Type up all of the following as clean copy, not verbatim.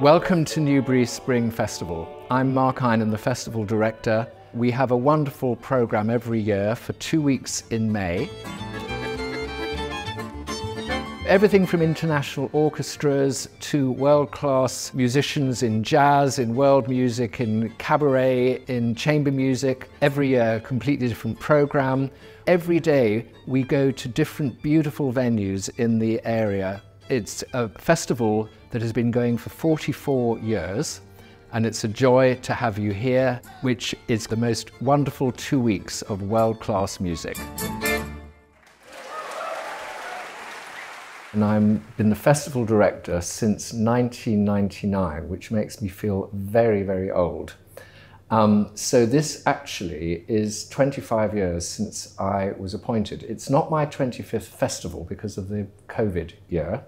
Welcome to Newbury Spring Festival. I'm Mark Eynon, the festival director. We have a wonderful program every year for 2 weeks in May. Everything from international orchestras to world-class musicians in jazz, in world music, in cabaret, in chamber music. Every year, a completely different program. Every day, we go to different beautiful venues in the area. It's a festival that has been going for 44 years, and it's a joy to have you here, which is the most wonderful 2 weeks of world-class music. And I've been the festival director since 1999, which makes me feel very, very old. So this actually is 25 years since I was appointed. It's not my 25th festival because of the COVID year.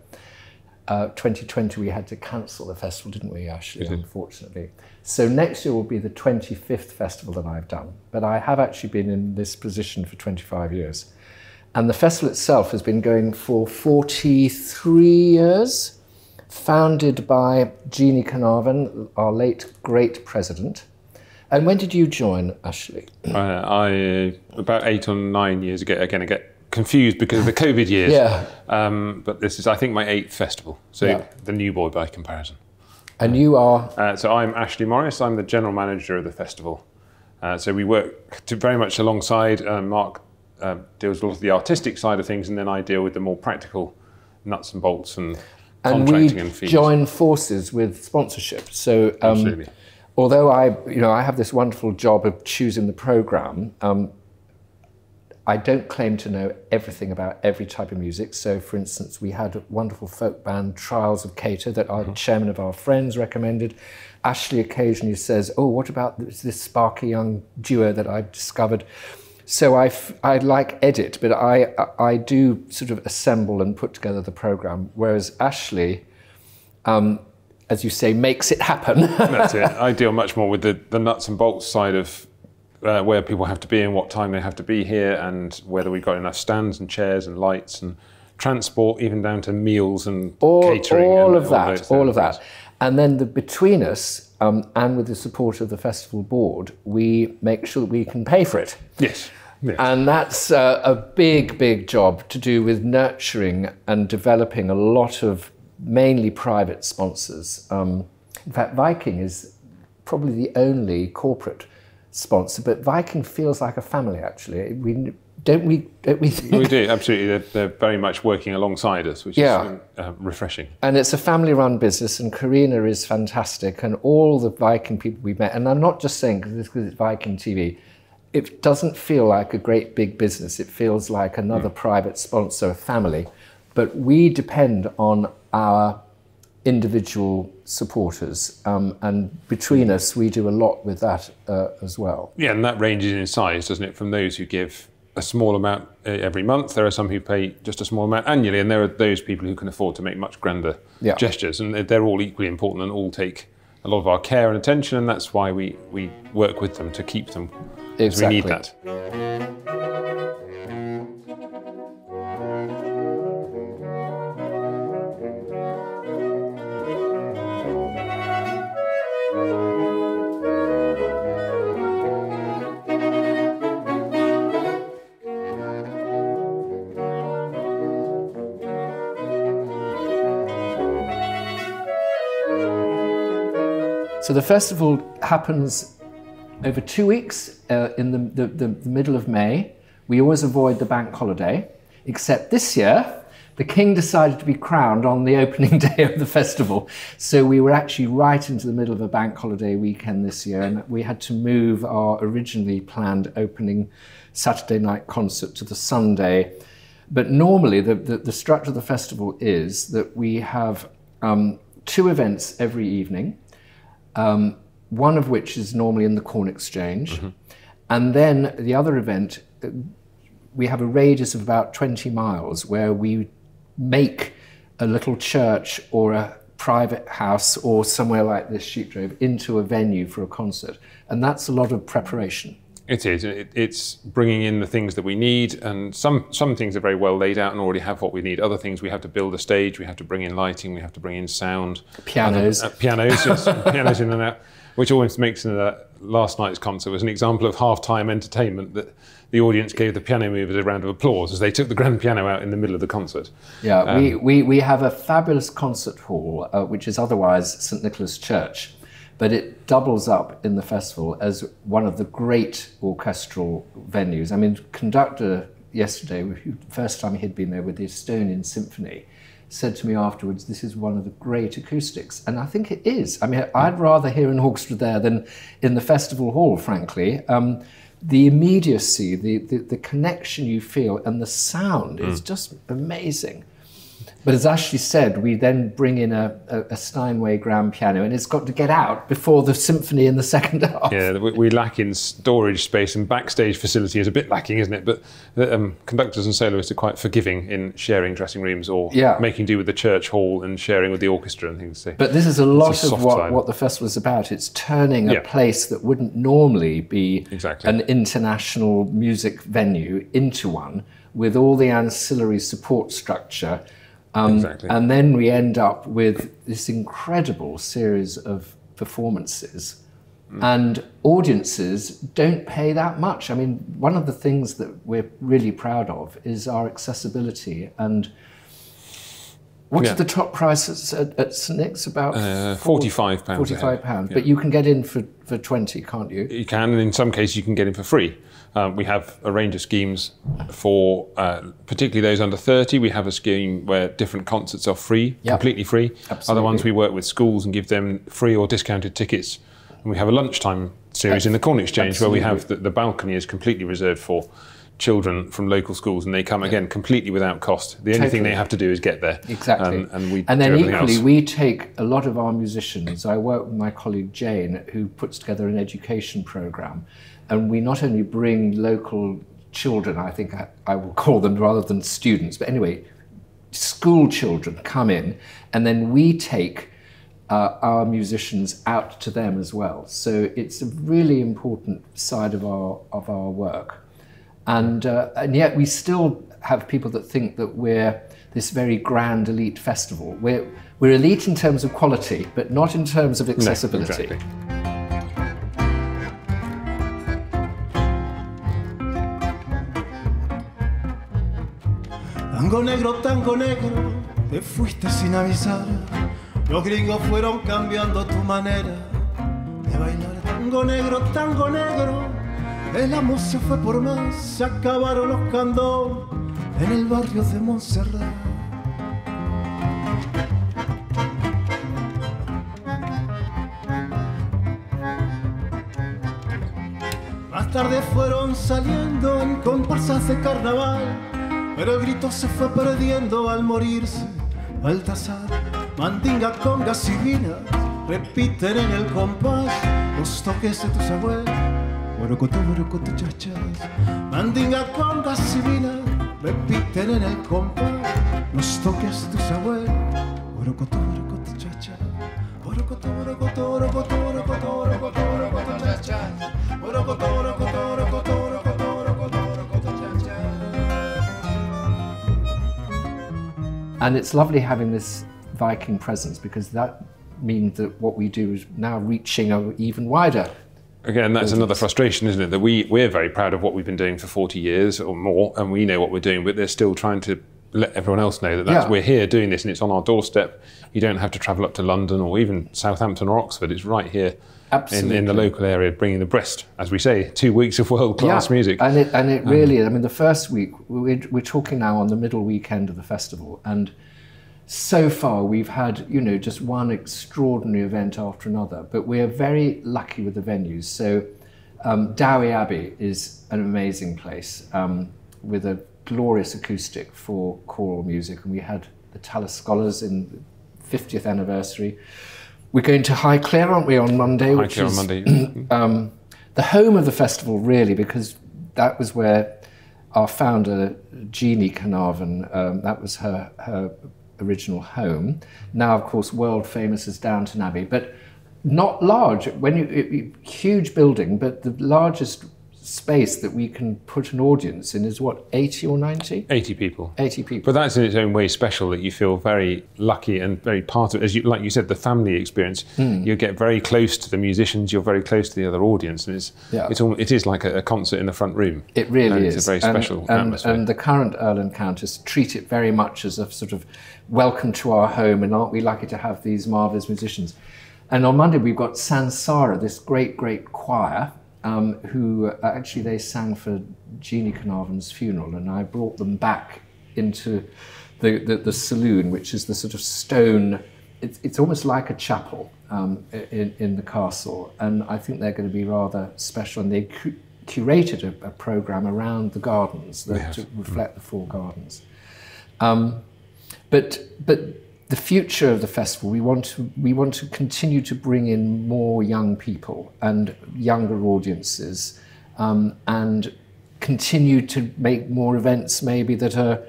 2020 we had to cancel the festival, didn't we, Ashley? Unfortunately. So next year will be the 25th festival that I've done. But I have actually been in this position for 25 years. And the festival itself has been going for 43 years, founded by Jeannie Carnarvon, our late great president. And when did you join, Ashley? About 8 or 9 years ago. Again, I get confused because of the COVID years. Yeah. But this is, I think, my 8th festival. So yeah, the new boy by comparison. And you are? So I'm Ashley Morris. I'm the general manager of the festival. So we work very much alongside Mark. Deals with a lot of the artistic side of things, and then I deal with the more practical nuts and bolts and contracting and fees. And we join forces with sponsorship. So, absolutely. Although I have this wonderful job of choosing the programme, I don't claim to know everything about every type of music. So, for instance, we had a wonderful folk band, Trials of Cater, that our chairman of our friends recommended. Ashley occasionally says, oh, what about this sparky young duo that I've discovered? So I like edit, but I do sort of assemble and put together the programme, whereas Ashley, as you say, makes it happen. That's it. I deal much more with the nuts and bolts side of where people have to be and what time they have to be here and whether we've got enough stands and chairs and lights and transport, even down to meals and catering. All of that. And then between us, and with the support of the festival board, we make sure that we can pay for it. Yes. Yes. And that's a big, big job to do with nurturing and developing a lot of mainly private sponsors. In fact, Viking is probably the only corporate sponsor, but Viking feels like a family, actually. Don't we think? We do, absolutely. They're very much working alongside us, which is refreshing. And it's a family-run business, and Karina is fantastic, and all the Viking people we've met, and I'm not just saying because it's Viking TV, it doesn't feel like a great big business. It feels like another private sponsor, a family. But we depend on our individual supporters, and between us we do a lot with that as well. Yeah, and that ranges in size, doesn't it, from those who give a small amount every month. There are some who pay just a small amount annually, and there are those people who can afford to make much grander gestures, and they're all equally important and all take a lot of our care and attention, and that's why we work with them to keep them, because we need that. So the festival happens over 2 weeks in the middle of May. We always avoid the bank holiday, except this year, the King decided to be crowned on the opening day of the festival. So we were actually right into the middle of a bank holiday weekend this year, and we had to move our originally planned opening Saturday night concert to the Sunday. But normally the structure of the festival is that we have 2 events every evening. One of which is normally in the Corn Exchange. And then the other event, we have a radius of about 20 miles where we make a little church or a private house or somewhere like this Sheepdrove into a venue for a concert. And that's a lot of preparation. It is. It's bringing in the things that we need, and some things are very well laid out and already have what we need. Other things, we have to build a stage, we have to bring in lighting, we have to bring in sound. Pianos. Pianos, yes, pianos in and out, which always makes last night's concert was an example of half-time entertainment that the audience gave the piano movers a round of applause as they took the grand piano out in the middle of the concert. Yeah, we have a fabulous concert hall, which is otherwise St Nicholas Church, but it doubles up in the festival as one of the great orchestral venues. I mean, conductor yesterday, the first time he'd been there with the Estonian Symphony, said to me afterwards, this is one of the great acoustics. And I think it is. I mean, I'd rather hear an orchestra there than in the festival hall, frankly. The immediacy, the connection you feel, and the sound is just amazing. But as Ashley said, we then bring in a Steinway grand piano, and it's got to get out before the symphony in the second half. Yeah, we lack in storage space, and backstage facility is a bit lacking, isn't it? But conductors and soloists are quite forgiving in sharing dressing rooms or making do with the church hall and sharing with the orchestra and things. So but this is a lot of what the festival is about. It's turning a place that wouldn't normally be an international music venue into one, with all the ancillary support structure. And then we end up with this incredible series of performances, and audiences don't pay that much. I mean, one of the things that we're really proud of is our accessibility. And what's the top price at St Nick's? About £45. £45, but you can get in for 20, can't you? You can, and in some cases you can get in for free. We have a range of schemes for particularly those under 30. We have a scheme where different concerts are free, completely free. Absolutely. Other ones we work with schools and give them free or discounted tickets. And we have a lunchtime series in the Corn Exchange where we have the balcony is completely reserved for children from local schools, and they come again completely without cost. The only thing they have to do is get there. Exactly. And then equally, we take a lot of our musicians. I work with my colleague Jane, who puts together an education programme. And we not only bring local children, I think I will call them rather than students, but anyway, school children come in, and then we take our musicians out to them as well. So it's a really important side of our work. And yet we still have people that think that we're this very grand elite festival. We're elite in terms of quality, but not in terms of accessibility. No, exactly. Tango negro, te fuiste sin avisar. Los gringos fueron cambiando tu manera de bailar. Tango negro, el amor se fue por más. Se acabaron los candos en el barrio de Montserrat. Más tarde fueron saliendo en comparsas de carnaval. Pero el grito se fue perdiendo al morirse Baltasar. Mandinga, congas y vinas repiten en el compás los toques de tus abuelos. Borocotó, borocotó, chachas. Mandinga, congas y vinas repiten en el compás los toques de tus abuelos. Borocotó, borocotó, chachas. Borocotó, borocotó, borocotó, borocotó, borocotó, borocotó, chachas. Borocotó, borocotó, borocotó, borocotó. And it's lovely having this Viking presence, because that means that what we do is now reaching an even wider. Again, that's another frustration, isn't it? That we're very proud of what we've been doing for 40 years or more, and we know what we're doing, but they're still trying to let everyone else know that we're here doing this and it's on our doorstep. You don't have to travel up to London or even Southampton or Oxford. It's right here in the local area, bringing the breast, as we say, 2 weeks of world-class music. And it really, I mean, the first week, we're talking now on the middle weekend of the festival, and so far we've had, you know, just one extraordinary event after another, but we're very lucky with the venues. So Dowie Abbey is an amazing place with a glorious acoustic for choral music, and we had the Tallis Scholars in the 50th anniversary. We're going to Highclere, aren't we, on Monday? Highclere on Monday. The home of the festival, really, because that was where our founder, Jeannie Carnarvon, that was her original home. Now, of course, world famous as Downton Abbey, but not large. Huge building, but the largest space that we can put an audience in is what, 80 or 90? 80 people. 80 people. But that's in its own way special, that you feel very lucky and very part of, as you, like you said, the family experience. Mm. You get very close to the musicians, you're very close to the other audience, and it is like a concert in the front room. It really is. It's a very special atmosphere. And the current Earl and Countess treat it very much as a sort of welcome to our home, and aren't we lucky to have these marvellous musicians. And on Monday we've got Sansara, this great, great choir, who actually they sang for Jeannie Carnarvon's funeral, and I brought them back into the saloon, which is the sort of stone, it's almost like a chapel in the castle, and I think they're going to be rather special, and they curated a programme around the gardens to reflect the four gardens. But the future of the festival, we want to continue to bring in more young people and younger audiences, and continue to make more events maybe that are,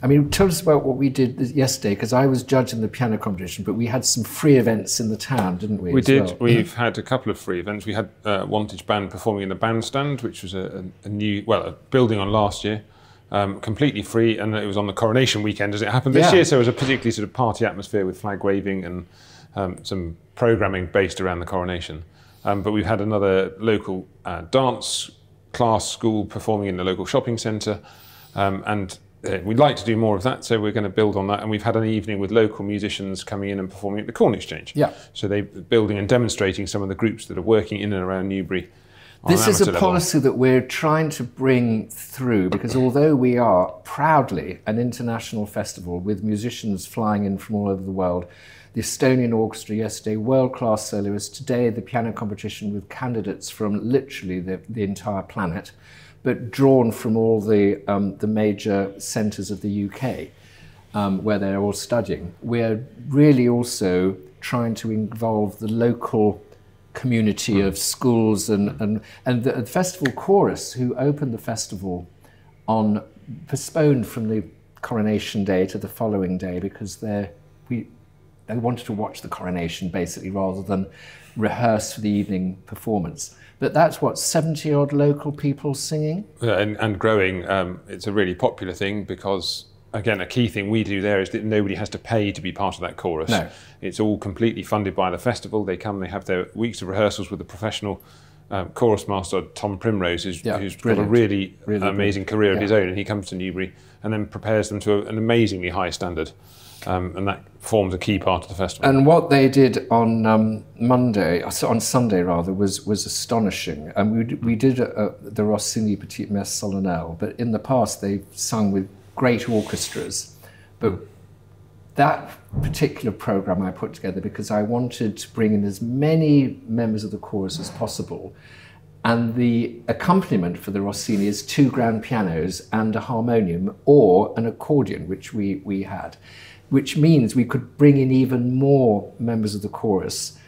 I mean, tell us about what we did yesterday, because I was judging the piano competition, but we had some free events in the town, didn't we? We did. Well? We've had a couple of free events. We had Wantage Band performing in the bandstand, which was a new, well, a building on last year. Completely free, and it was on the coronation weekend as it happened this year, so it was a particularly sort of party atmosphere with flag waving and some programming based around the coronation. But we've had another local dance class school performing in the local shopping centre, and we'd like to do more of that, so we're going to build on that. And we've had an evening with local musicians coming in and performing at the Corn Exchange. Yeah. So they're building and demonstrating some of the groups that are working in and around Newbury. This is a policy that we're trying to bring through, because although we are proudly an international festival with musicians flying in from all over the world, the Estonian Orchestra yesterday, world-class soloists, today the piano competition with candidates from literally the entire planet, but drawn from all the major centres of the UK, where they're all studying. We're really also trying to involve the local community of schools and the festival chorus, who opened the festival on postponed from the coronation day to the following day, because they wanted to watch the coronation basically rather than rehearse for the evening performance. But that's what, 70 odd local people singing and growing. It's a really popular thing, because again, a key thing we do there is that nobody has to pay to be part of that chorus. No. It's all completely funded by the festival. They come, they have their weeks of rehearsals with the professional chorus master, Tom Primrose, who's got a really amazing career of his own, and he comes to Newbury and then prepares them to an amazingly high standard. And that forms a key part of the festival. And what they did on Sunday rather, was astonishing. And we did the Rossini Petite Messe Solennelle, but in the past they've sung with great orchestras, but that particular program I put together because I wanted to bring in as many members of the chorus as possible, and the accompaniment for the Rossini is two grand pianos and a harmonium or an accordion, which we had, which means we could bring in even more members of the chorus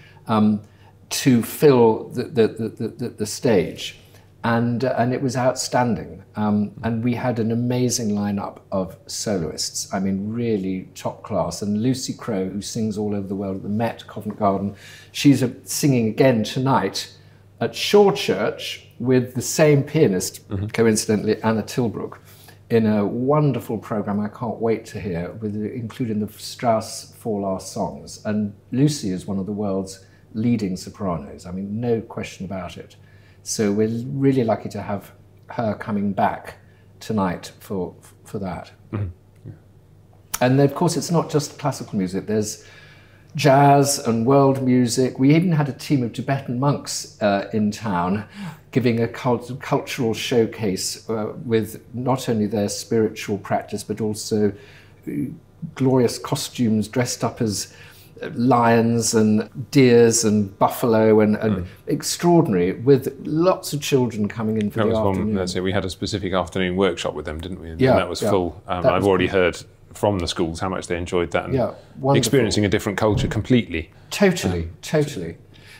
to fill the stage. And it was outstanding. And we had an amazing lineup of soloists. I mean, really top class. And Lucy Crowe, who sings all over the world at the Met, Covent Garden, she's singing again tonight at Shawchurch with the same pianist, coincidentally, Anna Tilbrook, in a wonderful program I can't wait to hear, including the Strauss All Our Songs. And Lucy is one of the world's leading sopranos. I mean, no question about it. So we're really lucky to have her coming back tonight for that. Mm-hmm. Yeah. And then, of course, it's not just classical music. There's jazz and world music. We even had a team of Tibetan monks in town giving a cultural showcase with not only their spiritual practice, but also glorious costumes dressed up as lions and deers and buffalo and extraordinary, with lots of children coming in for that afternoon. That's it. We had a specific afternoon workshop with them, didn't we? Yeah, and that was full. I've already heard from the schools how much they enjoyed that, and experiencing a different culture completely. Totally.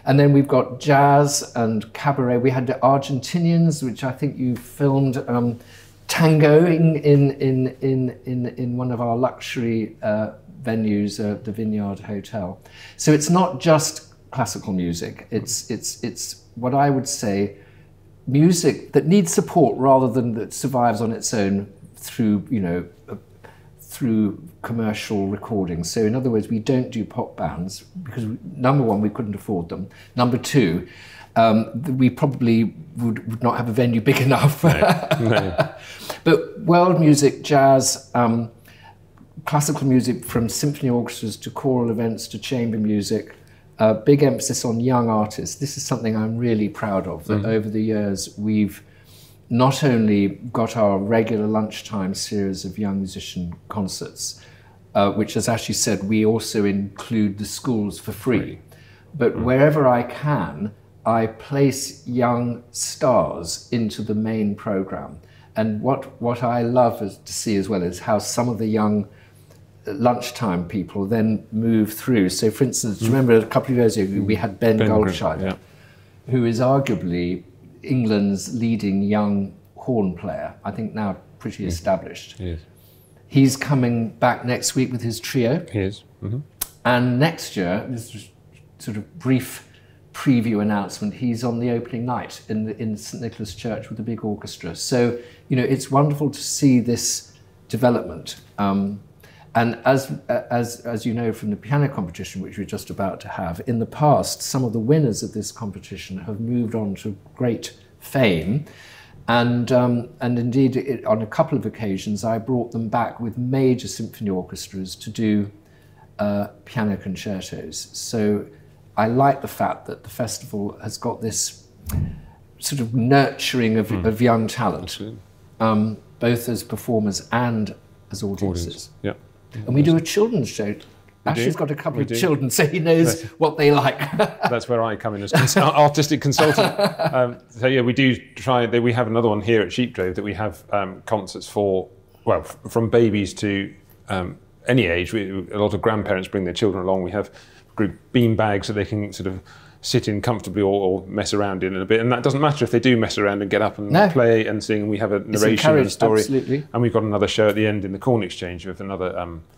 And then we've got jazz and cabaret. We had the Argentinians, which I think you filmed, tango in one of our luxury venues, the Vineyard Hotel. So it's not just classical music. It's what I would say music that needs support rather than that survives on its own through, you know, through commercial recordings. So in other words, we don't do pop bands because, number one, we couldn't afford them. Number two, we probably would not have a venue big enough. No. No. But world music, jazz, classical music, from symphony orchestras to choral events to chamber music, big emphasis on young artists. This is something I'm really proud of, that over the years we've not only got our regular lunchtime series of young musician concerts, which, as Ashley said, we also include the schools for free. But wherever I can, I place young stars into the main programme. And what I love to see as well is how some of the young lunchtime people then move through. So, for instance, remember a couple of years ago, we had Ben Goldchild, who is arguably England's leading young horn player, I think now pretty established. Yes. He's coming back next week with his trio. He is. And next year, this is sort of brief preview announcement, he's on the opening night in St Nicholas Church with a big orchestra. So, you know, it's wonderful to see this development. And as you know from the piano competition, which we're just about to have, in the past, some of the winners of this competition have moved on to great fame. And indeed, on a couple of occasions, I brought them back with major symphony orchestras to do piano concertos. So I like the fact that the festival has got this sort of nurturing of young talent, both as performers and as audiences. Yeah. And we do a children's show. Ashley's got a couple of children, so he knows what they like. That's where I come in as artistic consultant. So yeah, we do try. We have another one here at Sheepdrove that we have concerts for, well, from babies to any age. A lot of grandparents bring their children along. We have group bean bags so they can sort of sit in comfortably or mess around in a bit. And that doesn't matter if they do mess around and get up and play and sing. We have a narration and a story. Absolutely. And we've got another show at the end in the Corn Exchange with another...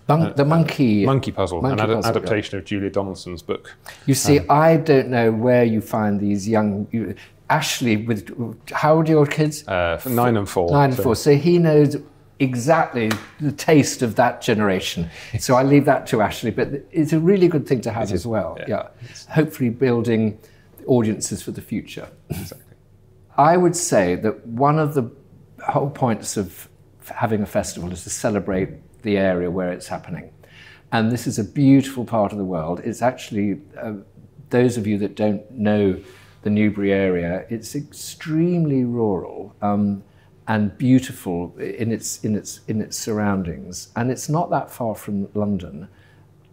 The Monkey Puzzle, an adaptation of Julia Donaldson's book. You see, I don't know where you find these young... Ashley, how old are your kids? 9 and 4. 9 and 4. So he knows exactly the taste of that generation. So I leave that to Ashley, but it's a really good thing to have as well. Yeah. Hopefully building audiences for the future. Exactly. I would say that one of the whole points of having a festival is to celebrate the area where it's happening. And this is a beautiful part of the world. It's actually, those of you that don't know the Newbury area, it's extremely rural. And beautiful in its surroundings, and it's not that far from London,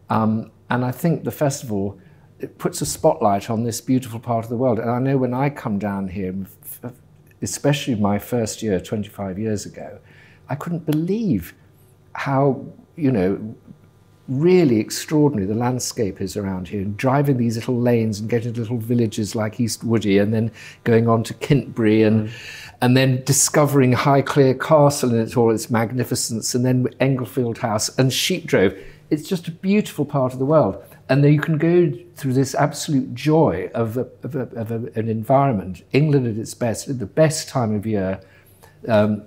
and I think the festival, it puts a spotlight on this beautiful part of the world. And I know when I come down here, especially my first year 25 years ago, I couldn't believe how, you know, really extraordinary the landscape is around here, and driving these little lanes and getting to little villages like East Woody, and then going on to Kintbury, and then discovering Highclere Castle and all its magnificence, and then Englefield House and Sheepdrove. It's just a beautiful part of the world, and then you can go through this absolute joy of an environment. England at its best, at the best time of year,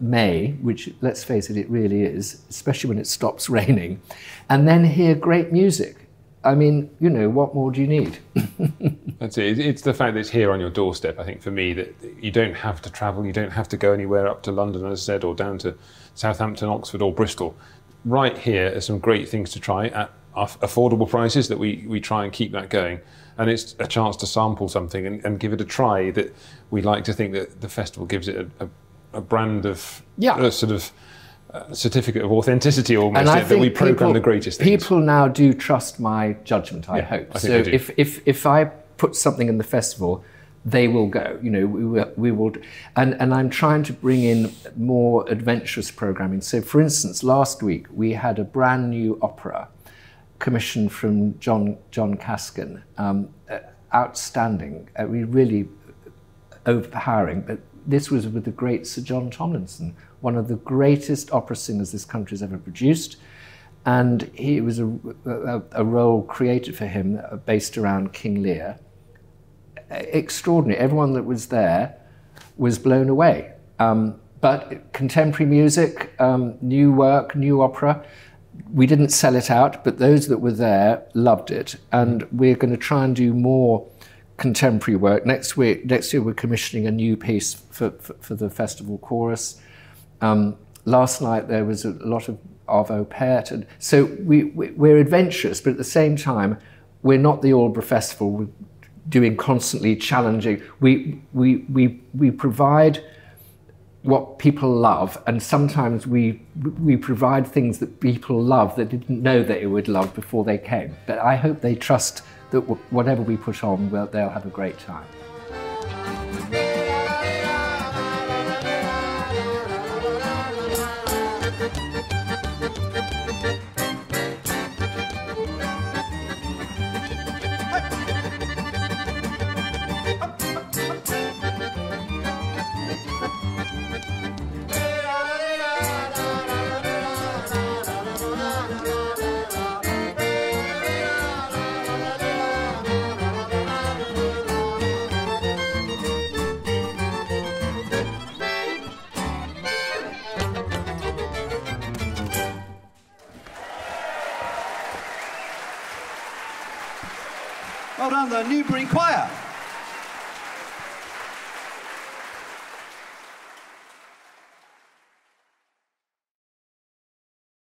May, which, let's face it, it really is, especially when it stops raining, and then hear great music. I mean, you know, what more do you need? That's it. It's the fact that it's here on your doorstep, I think, for me, that you don't have to travel, you don't have to go anywhere up to London, as I said, or down to Southampton, Oxford, or Bristol. Right here are some great things to try at affordable prices, that we try and keep that going. And it's a chance to sample something and give it a try, that we like to think that the festival gives it a brand of sort of certificate of authenticity, almost, that we program the greatest things. People now do trust my judgment, I hope. I so if I put something in the festival, they will go, you know, we will. And I'm trying to bring in more adventurous programming. So, for instance, last week we had a brand new opera commissioned from John Casken. Outstanding, really overpowering, but this was with the great Sir John Tomlinson, one of the greatest opera singers this country's ever produced. And it was a role created for him based around King Lear. Extraordinary. Everyone that was there was blown away. But contemporary music, new work, new opera, we didn't sell it out, but those that were there loved it. And we're going to try and do more contemporary work. Next year we're commissioning a new piece for the festival chorus. Last night there was a lot of Arvo Pärt. And so we're adventurous, but at the same time, we're not the Aldborough Festival. We're doing constantly challenging. We provide what people love, and sometimes we provide things that people love that didn't know that they would love before they came. But I hope they trust that whatever we put on, well, they'll have a great time. Well done, the Newbury Choir.